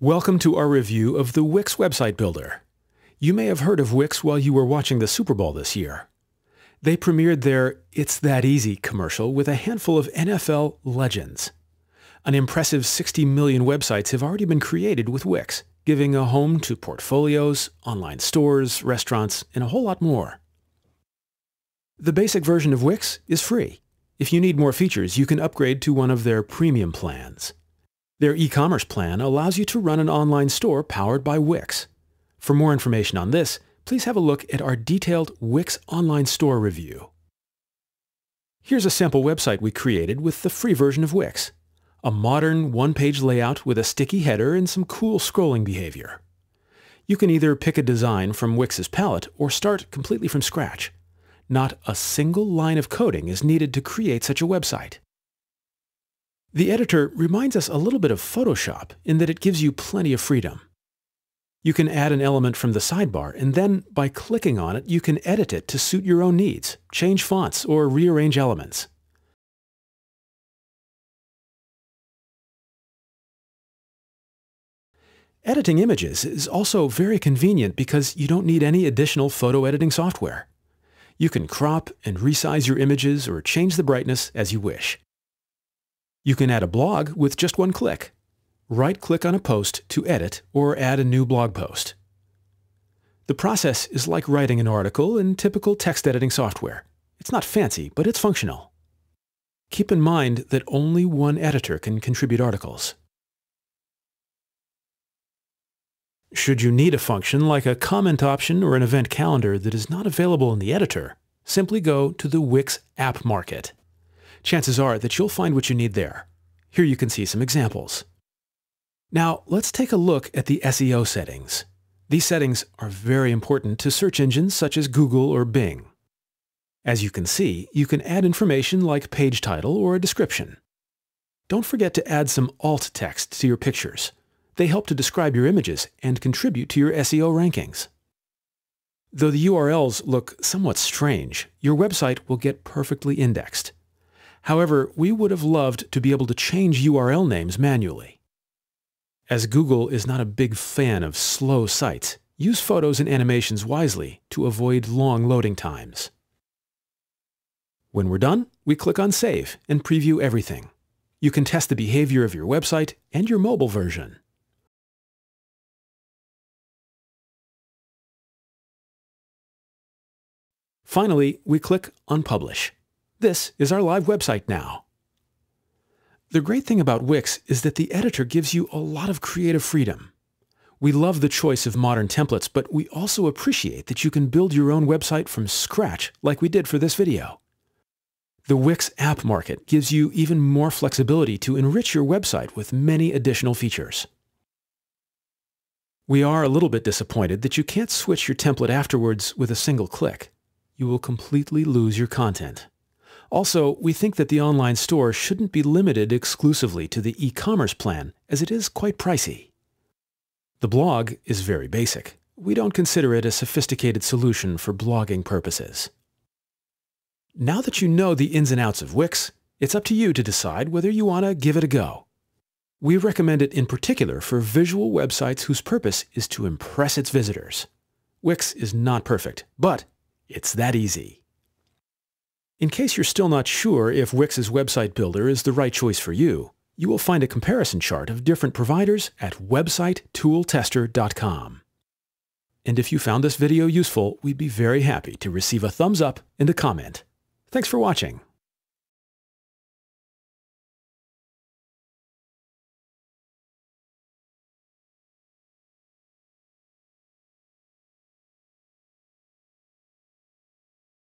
Welcome to our review of the Wix Website Builder. You may have heard of Wix while you were watching the Super Bowl this year. They premiered their It's That Easy commercial with a handful of NFL legends. An impressive 60 million websites have already been created with Wix, giving a home to portfolios, online stores, restaurants, and a whole lot more. The basic version of Wix is free. If you need more features, you can upgrade to one of their premium plans. Their e-commerce plan allows you to run an online store powered by Wix. For more information on this, please have a look at our detailed Wix online store review. Here's a sample website we created with the free version of Wix. A modern one-page layout with a sticky header and some cool scrolling behavior. You can either pick a design from Wix's palette or start completely from scratch. Not a single line of coding is needed to create such a website. The editor reminds us a little bit of Photoshop in that it gives you plenty of freedom. You can add an element from the sidebar, and then by clicking on it, you can edit it to suit your own needs, change fonts, or rearrange elements. Editing images is also very convenient because you don't need any additional photo editing software. You can crop and resize your images or change the brightness as you wish. You can add a blog with just one click. Right-click on a post to edit or add a new blog post. The process is like writing an article in typical text editing software. It's not fancy, but it's functional. Keep in mind that only one editor can contribute articles. Should you need a function like a comment option or an event calendar that is not available in the editor, simply go to the Wix App Market. Chances are that you'll find what you need there. Here you can see some examples. Now, let's take a look at the SEO settings. These settings are very important to search engines such as Google or Bing. As you can see, you can add information like page title or a description. Don't forget to add some alt text to your pictures. They help to describe your images and contribute to your SEO rankings. Though the URLs look somewhat strange, your website will get perfectly indexed. However, we would have loved to be able to change URL names manually. As Google is not a big fan of slow sites, use photos and animations wisely to avoid long loading times. When we're done, we click on Save and preview everything. You can test the behavior of your website and your mobile version. Finally, we click on Publish. This is our live website now. The great thing about Wix is that the editor gives you a lot of creative freedom. We love the choice of modern templates, but we also appreciate that you can build your own website from scratch like we did for this video. The Wix App Market gives you even more flexibility to enrich your website with many additional features. We are a little bit disappointed that you can't switch your template afterwards with a single click. You will completely lose your content. Also, we think that the online store shouldn't be limited exclusively to the e-commerce plan, as it is quite pricey. The blog is very basic. We don't consider it a sophisticated solution for blogging purposes. Now that you know the ins and outs of Wix, it's up to you to decide whether you want to give it a go. We recommend it in particular for visual websites whose purpose is to impress its visitors. Wix is not perfect, but it's that easy. In case you're still not sure if Wix's website builder is the right choice for you, you will find a comparison chart of different providers at websitetooltester.com. And if you found this video useful, we'd be very happy to receive a thumbs up and a comment. Thanks for watching.